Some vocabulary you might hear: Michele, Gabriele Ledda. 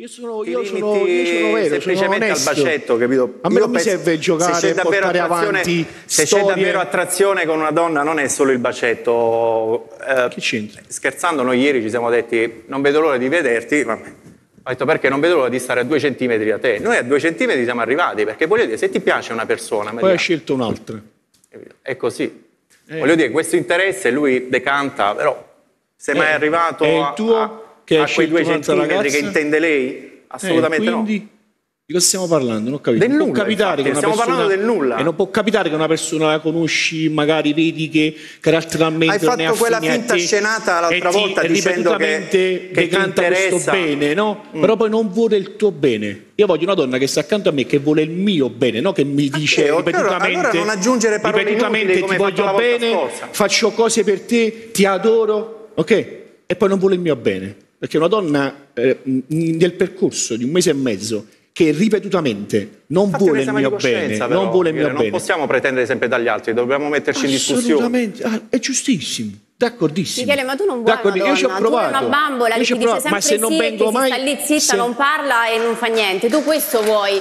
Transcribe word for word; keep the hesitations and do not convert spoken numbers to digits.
Io sono, io sono, io sono vero, semplicemente sono al bacetto, capito? A me io non penso, mi serve giocare, se c'è portare avanti se storie... c'è davvero attrazione con una donna non è solo il bacetto. Eh, che c'entra? Scherzando, noi ieri ci siamo detti non vedo l'ora di vederti, ma ho detto perché non vedo l'ora di stare a due centimetri da te. Noi a due centimetri siamo arrivati, perché voglio dire, se ti piace una persona... Poi hai scelto un'altra. È così. Eh. Voglio dire, questo interesse lui decanta, però se eh. mai è arrivato è il tuo... a... a che ha quei due centimetri ragazza? Che intende lei? Assolutamente eh, quindi, no. Di cosa stiamo parlando? Non ho capito. Del non nulla, può capitare infatti, che una stiamo persona, parlando del nulla. E non può capitare che una persona la conosci, magari vedi che caratterialmente non è affine a te. Hai fatto quella finta scenata l'altra volta dicendo che, che decanta questo bene, no? Mm. Però poi non vuole il tuo bene. Io voglio una donna che sta accanto a me, che vuole il mio bene, no? Che mi dice okay, ripetutamente, allora non aggiungere parole ripetutamente inutili, come ti voglio bene, scorsa. Faccio cose per te, ti adoro, ok? E poi non vuole il mio bene. Perché una donna eh, nel percorso di un mese e mezzo che ripetutamente non Infatti vuole il mio bene, però, non vuole il mio non bene. Non possiamo pretendere sempre dagli altri, dobbiamo metterci in discussione. Ah, è giustissimo, d'accordissimo. Michele, ma tu non vuoi una donna, io ho provato. Tu vuoi una bambola io che ti dice sempre ma se non sì, vengo che mai, sta lì zitta, se... non parla e non fa niente. Tu questo vuoi.